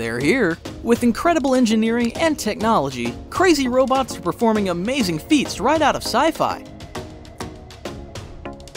they're here. With incredible engineering and technology, crazy robots are performing amazing feats right out of sci-fi.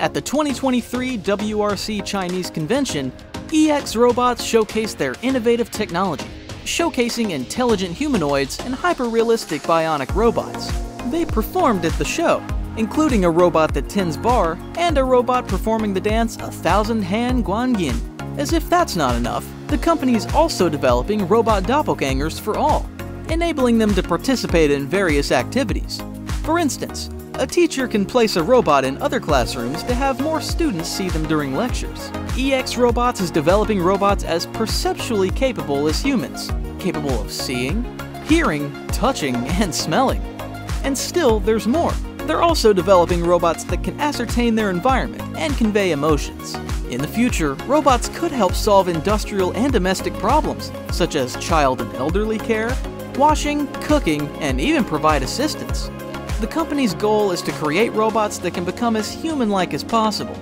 At the 2023 WRC Chinese Convention, EX Robots showcased their innovative technology, showcasing intelligent humanoids and hyper-realistic bionic robots. They performed at the show, including a robot that tends bar and a robot performing the dance 1000 hand guanyin. As if that's not enough, the company is also developing robot doppelgangers for all, enabling them to participate in various activities. For instance, a teacher can place a robot in other classrooms to have more students see them during lectures. EX Robots is developing robots as perceptually capable as humans, capable of seeing, hearing, touching, and smelling. And still, there's more. They're also developing robots that can ascertain their environment and convey emotions. In the future, robots could help solve industrial and domestic problems, such as child and elderly care, washing, cooking, and even provide assistance. The company's goal is to create robots that can become as human-like as possible.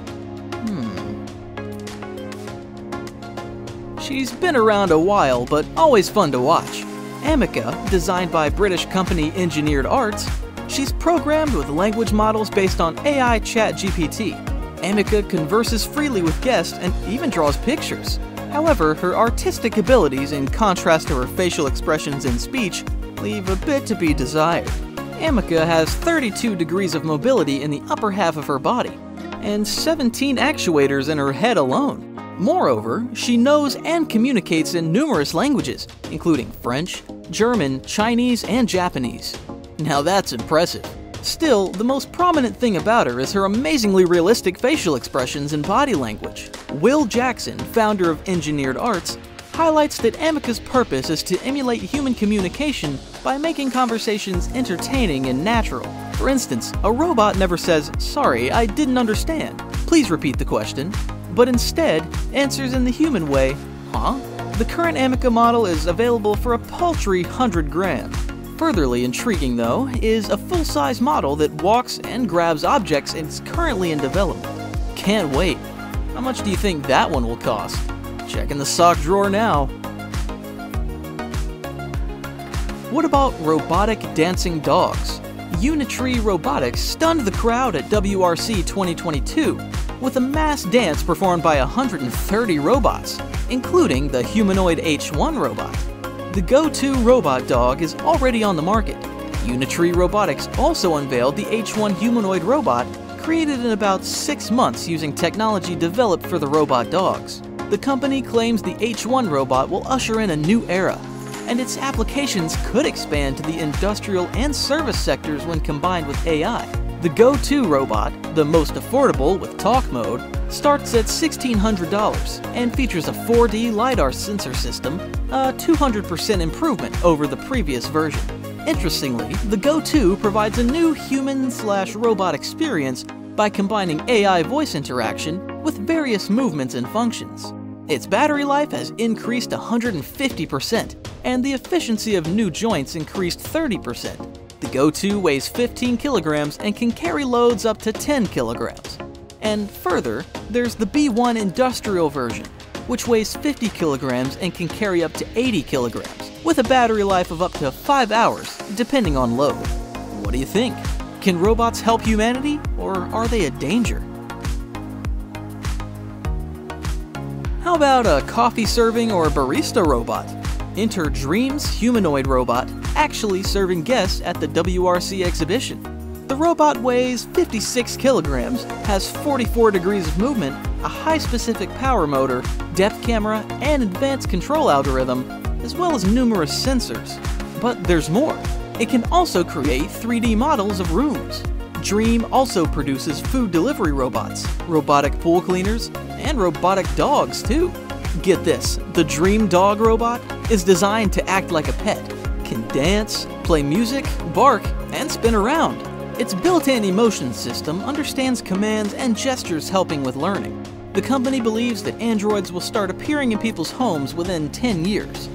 She's been around a while, but always fun to watch. Ameca, designed by British company Engineered Arts, she's programmed with language models based on AI ChatGPT. Ameca converses freely with guests and even draws pictures. However, her artistic abilities, in contrast to her facial expressions and speech, leave a bit to be desired. Ameca has 32 degrees of mobility in the upper half of her body, and 17 actuators in her head alone. Moreover, she knows and communicates in numerous languages, including French, German, Chinese, and Japanese. Now that's impressive. Still, the most prominent thing about her is her amazingly realistic facial expressions and body language. Will Jackson, founder of Engineered Arts, highlights that Ameca's purpose is to emulate human communication by making conversations entertaining and natural. For instance, a robot never says, "Sorry, I didn't understand. Please repeat the question," but instead answers in the human way, "Huh?" The current Ameca model is available for a paltry 100 grand. Furtherly intriguing, though, is a full-size model that walks and grabs objects and is currently in development. Can't wait. How much do you think that one will cost? Checking the sock drawer now. What about robotic dancing dogs? Unitree Robotics stunned the crowd at WRC 2022 with a mass dance performed by 130 robots, including the humanoid H1 robot. The Go2 robot dog is already on the market. Unitree Robotics also unveiled the H1 humanoid robot, created in about 6 months using technology developed for the robot dogs. The company claims the H1 robot will usher in a new era, and its applications could expand to the industrial and service sectors when combined with AI. The Go2 robot, the most affordable with talk mode, starts at $1,600 and features a 4D LiDAR sensor system, a 200% improvement over the previous version. Interestingly, the Go2 provides a new human/robot experience by combining AI voice interaction with various movements and functions. Its battery life has increased 150%, and the efficiency of new joints increased 30%. The Go2 weighs 15 kilograms and can carry loads up to 10 kilograms. And further, there's the B1 industrial version, which weighs 50 kilograms and can carry up to 80 kilograms, with a battery life of up to 5 hours, depending on load. What do you think? Can robots help humanity, or are they a danger? How about a coffee serving or barista robot? Enter Dream's humanoid robot, actually serving guests at the WRC exhibition. The robot weighs 56 kilograms, has 44 degrees of movement, a high specific power motor, depth camera, and advanced control algorithm, as well as numerous sensors. But there's more. It can also create 3D models of rooms. Dream also produces food delivery robots, robotic pool cleaners, and robotic dogs too. Get this, the Dream dog robot is designed to act like a pet, can dance, play music, bark, and spin around. Its built-in emotion system understands commands and gestures, helping with learning. The company believes that androids will start appearing in people's homes within 10 years.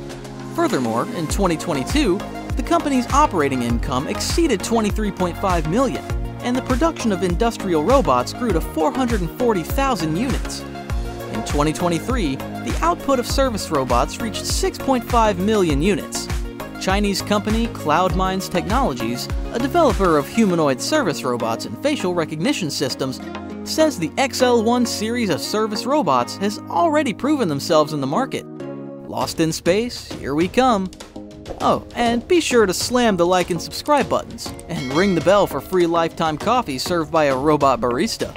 Furthermore, in 2022, the company's operating income exceeded $23.5 million, and the production of industrial robots grew to 440,000 units. In 2023, the the output of service robots reached 6.5 million units. Chinese company CloudMinds Technologies, a developer of humanoid service robots and facial recognition systems, says the XL1 series of service robots has already proven themselves in the market. Lost in space, here we come. Oh, and be sure to slam the like and subscribe buttons, and ring the bell for free lifetime coffee served by a robot barista.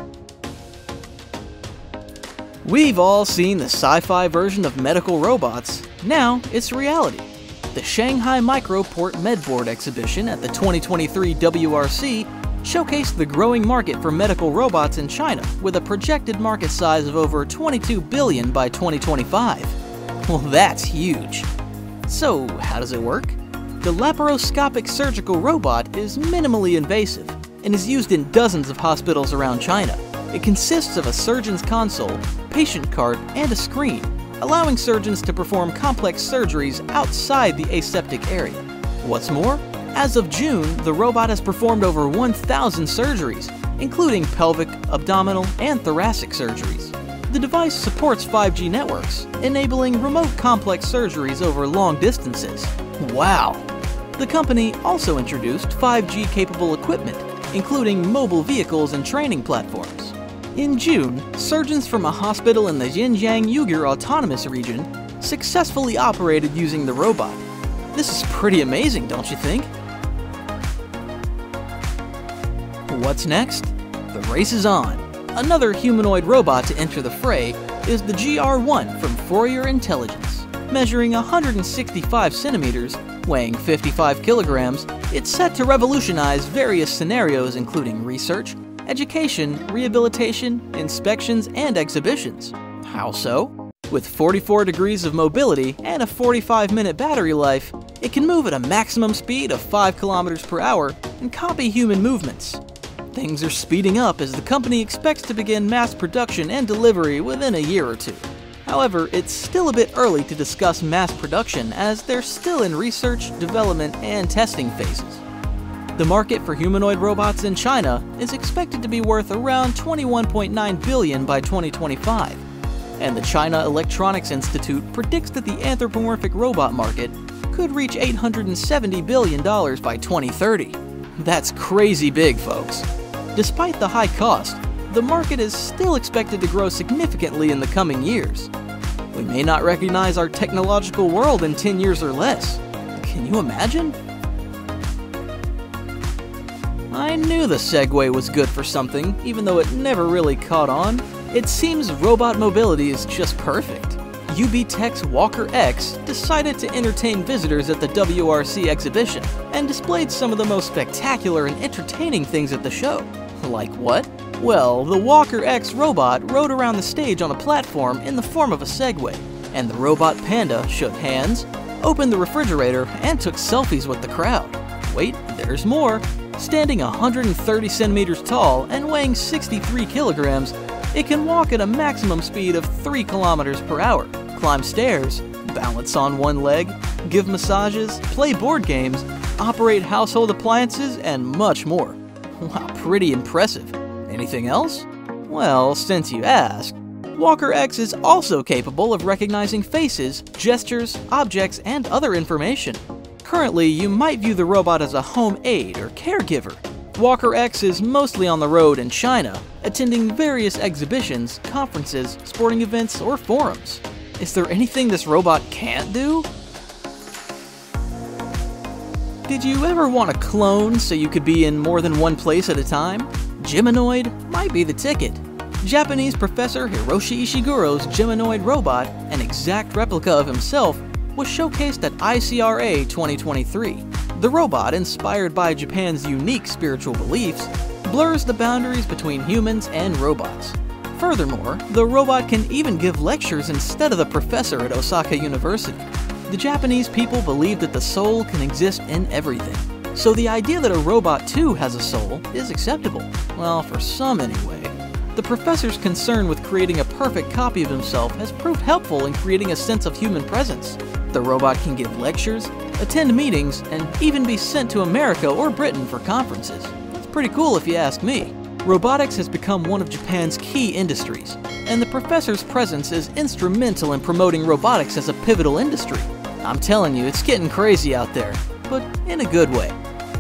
We've all seen the sci-fi version of medical robots. Now it's reality. The Shanghai MicroPort Medbot exhibition at the 2023 WRC showcased the growing market for medical robots in China with a projected market size of over 22 billion by 2025. Well, that's huge. So, how does it work? The laparoscopic surgical robot is minimally invasive and is used in dozens of hospitals around China. It consists of a surgeon's console, patient cart, and a screen, allowing surgeons to perform complex surgeries outside the aseptic area. What's more, as of June, the robot has performed over 1,000 surgeries, including pelvic, abdominal, and thoracic surgeries. The device supports 5G networks, enabling remote complex surgeries over long distances. Wow! The company also introduced 5G-capable equipment, including mobile vehicles and training platforms. In June, surgeons from a hospital in the Xinjiang-Uyghur Autonomous Region successfully operated using the robot. This is pretty amazing, don't you think? What's next? The race is on. Another humanoid robot to enter the fray is the GR-1 from Fourier Intelligence. Measuring 165 centimeters, weighing 55 kilograms, it's set to revolutionize various scenarios including research, education, rehabilitation, inspections, and exhibitions. How so? With 44 degrees of mobility and a 45-minute battery life, it can move at a maximum speed of 5 kilometers per hour and copy human movements. Things are speeding up as the company expects to begin mass production and delivery within a year or two. However, it's still a bit early to discuss mass production as they're still in research, development, and testing phases. The market for humanoid robots in China is expected to be worth around 21.9 billion by 2025. And the China Electronics Institute predicts that the anthropomorphic robot market could reach $870 billion by 2030. That's crazy big, folks. Despite the high cost, the market is still expected to grow significantly in the coming years. We may not recognize our technological world in 10 years or less. Can you imagine? I knew the segue was good for something, even though it never really caught on. It seems robot mobility is just perfect. UBTECH's Walker X decided to entertain visitors at the WRC exhibition and displayed some of the most spectacular and entertaining things at the show. Like what? Well, the Walker X robot rode around the stage on a platform in the form of a Segway, and the robot panda shook hands, opened the refrigerator, and took selfies with the crowd. Wait, there's more! Standing 130 centimeters tall and weighing 63 kilograms, it can walk at a maximum speed of 3 kilometers per hour, climb stairs, balance on one leg, give massages, play board games, operate household appliances, and much more. Wow, pretty impressive. Anything else? Well, since you asked, Walker X is also capable of recognizing faces, gestures, objects, and other information. Currently, you might view the robot as a home aide or caregiver. Walker X is mostly on the road in China, attending various exhibitions, conferences, sporting events, or forums. Is there anything this robot can't do? Did you ever want a clone so you could be in more than one place at a time? Geminoid might be the ticket. Japanese professor Hiroshi Ishiguro's Geminoid robot, an exact replica of himself, was showcased at ICRA 2023. The robot, inspired by Japan's unique spiritual beliefs, blurs the boundaries between humans and robots. Furthermore, the robot can even give lectures instead of the professor at Osaka University. The Japanese people believe that the soul can exist in everything, so the idea that a robot too has a soul is acceptable. Well, for some anyway. The professor's concern with creating a perfect copy of himself has proved helpful in creating a sense of human presence. The robot can give lectures, attend meetings, and even be sent to America or Britain for conferences. That's pretty cool if you ask me. Robotics has become one of Japan's key industries, and the professor's presence is instrumental in promoting robotics as a pivotal industry. I'm telling you, it's getting crazy out there, but in a good way.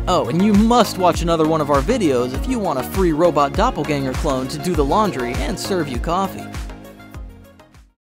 Oh, and you must watch another one of our videos if you want a free robot doppelganger clone to do the laundry and serve you coffee.